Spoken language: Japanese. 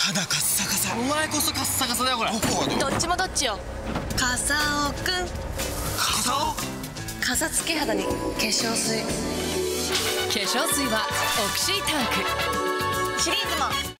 肌カッサカサ。お前こそカッサカサだよ。これどっちもどっちよ。カサオくん。カサオ。カサつき肌に化粧水。化粧水はオキシータンクシリーズも。